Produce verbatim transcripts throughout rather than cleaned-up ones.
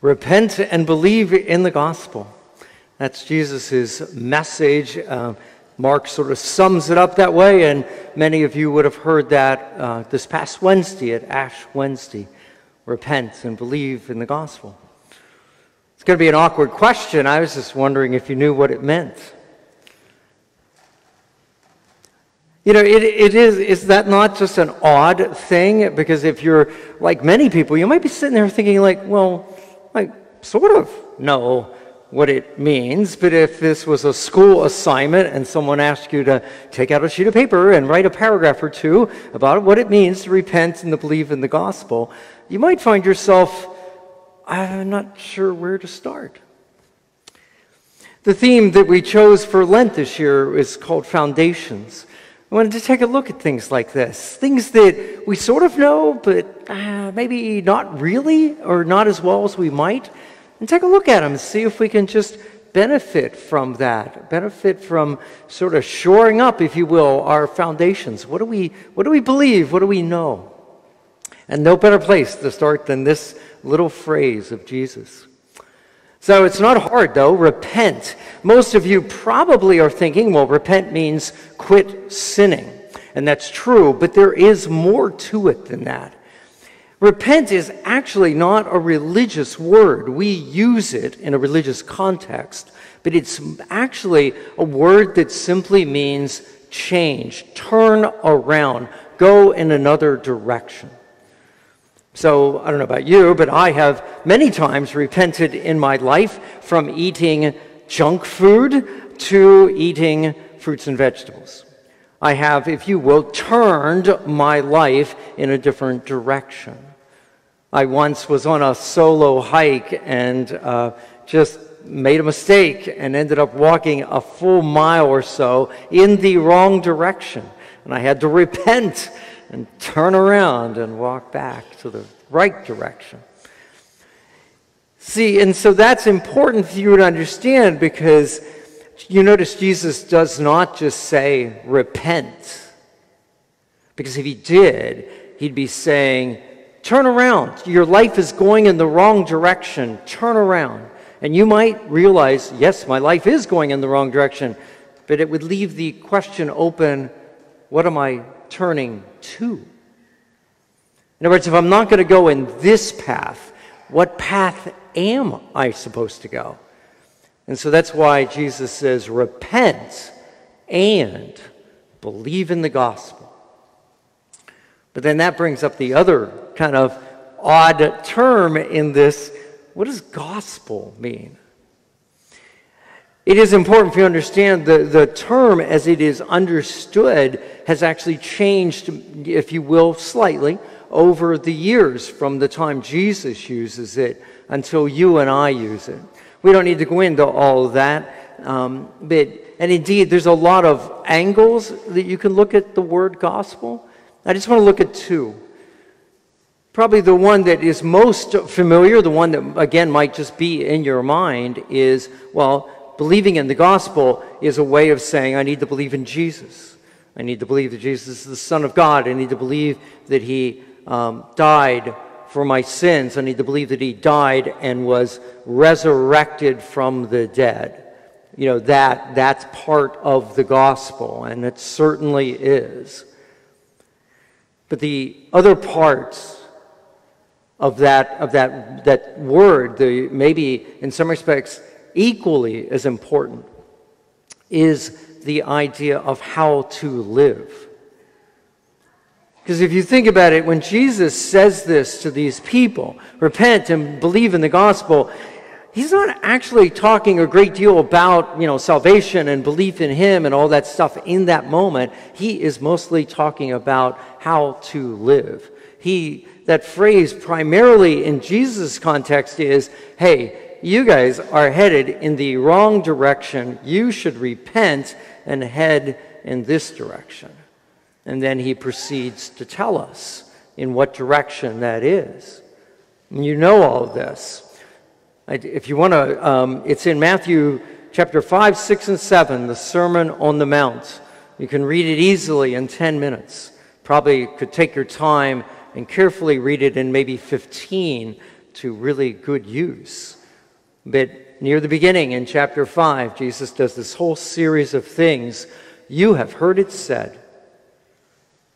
Repent and believe in the gospel. That's Jesus' message. Uh, Mark sort of sums it up that way, and many of you would have heard that uh, this past Wednesday at Ash Wednesday. Repent and believe in the gospel. It's going to be an awkward question. I was just wondering if you knew what it meant. You know, it, it is, is that not just an odd thing? Because if you're like many people, you might be sitting there thinking like, well, I sort of know what it means, but if this was a school assignment and someone asked you to take out a sheet of paper and write a paragraph or two about what it means to repent and to believe in the gospel, you might find yourself, I'm not sure where to start. The theme that we chose for Lent this year is called Foundations. I wanted to take a look at things like this, things that we sort of know, but uh, maybe not really or not as well as we might. And take a look at them and see if we can just benefit from that, benefit from sort of shoring up, if you will, our foundations. What do we, what do we believe? What do we know? And no better place to start than this little phrase of Jesus. So it's not hard, though. Repent. Most of you probably are thinking, well, repent means quit sinning. And that's true, but there is more to it than that. Repent is actually not a religious word. We use it in a religious context, but it's actually a word that simply means change, turn around, go in another direction. So, I don't know about you, but I have many times repented in my life from eating junk food to eating fruits and vegetables. I have, if you will, turned my life in a different direction. I once was on a solo hike and uh, just made a mistake and ended up walking a full mile or so in the wrong direction. And I had to repent and turn around and walk back to the right direction. See, and so that's important for you to understand, because you notice Jesus does not just say, repent. Because if he did, he'd be saying, turn around. Your life is going in the wrong direction. Turn around. And you might realize, yes, my life is going in the wrong direction, but it would leave the question open, what am I turning to? In other words, if I'm not going to go in this path, what path am I supposed to go? And so that's why Jesus says, repent and believe in the gospel. But then that brings up the other kind of odd term in this. What does gospel mean? It is important for you to understand the, the term as it is understood has actually changed, if you will, slightly over the years from the time Jesus uses it until you and I use it. We don't need to go into all of that. Um, but, and indeed, there's a lot of angles that you can look at the word gospel. I just want to look at two. Probably the one that is most familiar, the one that, again, might just be in your mind is, well, believing in the gospel is a way of saying, I need to believe in Jesus. I need to believe that Jesus is the Son of God. I need to believe that he um, died for my sins. I need to believe that he died and was resurrected from the dead. You know, that that's part of the gospel, and it certainly is. But the other parts of that, of that, that word, the, maybe in some respects, equally as important is the idea of how to live. Because if you think about it, when Jesus says this to these people, repent and believe in the gospel, he's not actually talking a great deal about, you know, salvation and belief in him and all that stuff in that moment. He is mostly talking about how to live. He, that phrase primarily in Jesus' context is, hey, you guys are headed in the wrong direction. You should repent and head in this direction. And then he proceeds to tell us in what direction that is. And you know all of this. If you want to, um, it's in Matthew chapter five, six, and seven, the Sermon on the Mount. You can read it easily in ten minutes. Probably could take your time and carefully read it in maybe fifteen to really good use. But near the beginning in chapter five, Jesus does this whole series of things. You have heard it said.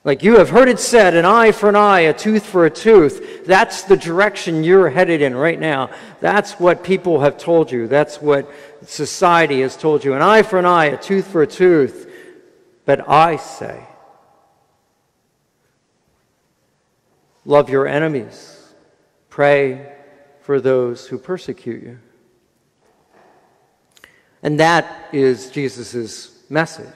Like, you have heard it said, an eye for an eye, a tooth for a tooth. That's the direction you're headed in right now. That's what people have told you. That's what society has told you. An eye for an eye, a tooth for a tooth. But I say, love your enemies. Pray for those who persecute you. And that is Jesus' message.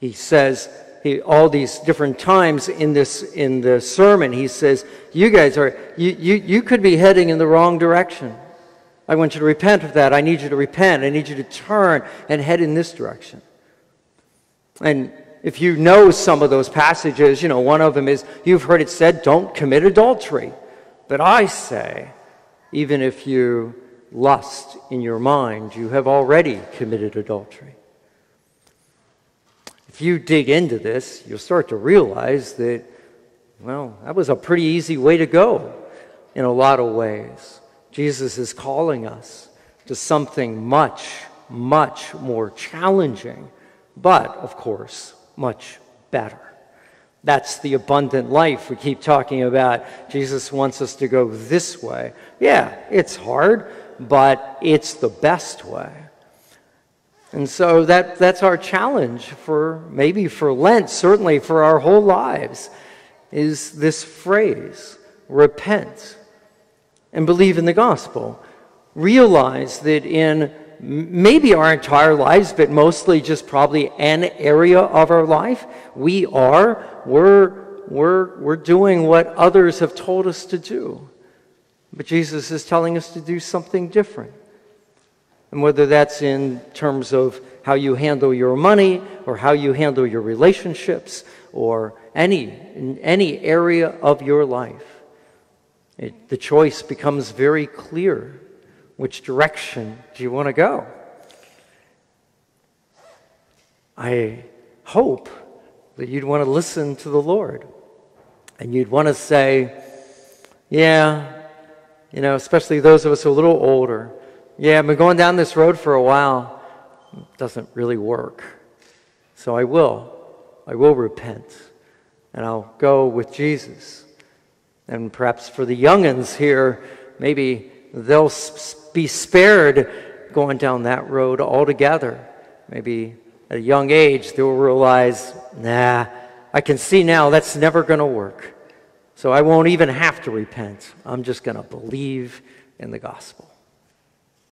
He says, He, all these different times in this in the sermon, he says, you guys are, you, you, you could be heading in the wrong direction. I want you to repent of that. I need you to repent. I need you to turn and head in this direction. And if you know some of those passages, you know, one of them is, you've heard it said, don't commit adultery. But I say, even if you lust in your mind, you have already committed adultery. If you dig into this, you'll start to realize that, well, that was a pretty easy way to go in a lot of ways. Jesus is calling us to something much, much more challenging, but, of course, much better. That's the abundant life we keep talking about. Jesus wants us to go this way. Yeah, it's hard, but it's the best way. And so that, that's our challenge for, maybe for Lent, certainly for our whole lives, is this phrase, repent and believe in the gospel. Realize that in maybe our entire lives, but mostly just probably an area of our life, we are, we're, we're, we're doing what others have told us to do. But Jesus is telling us to do something different. And whether that's in terms of how you handle your money or how you handle your relationships or any, in any area of your life, it, the choice becomes very clear. Which direction do you want to go? I hope that you'd want to listen to the Lord and you'd want to say, yeah, you know, especially those of us who are a little older, yeah, I've been going down this road for a while. It doesn't really work. So I will. I will repent. And I'll go with Jesus. And perhaps for the young'uns here, maybe they'll be spared going down that road altogether. Maybe at a young age, they'll realize, nah, I can see now that's never going to work. So I won't even have to repent. I'm just going to believe in the gospel.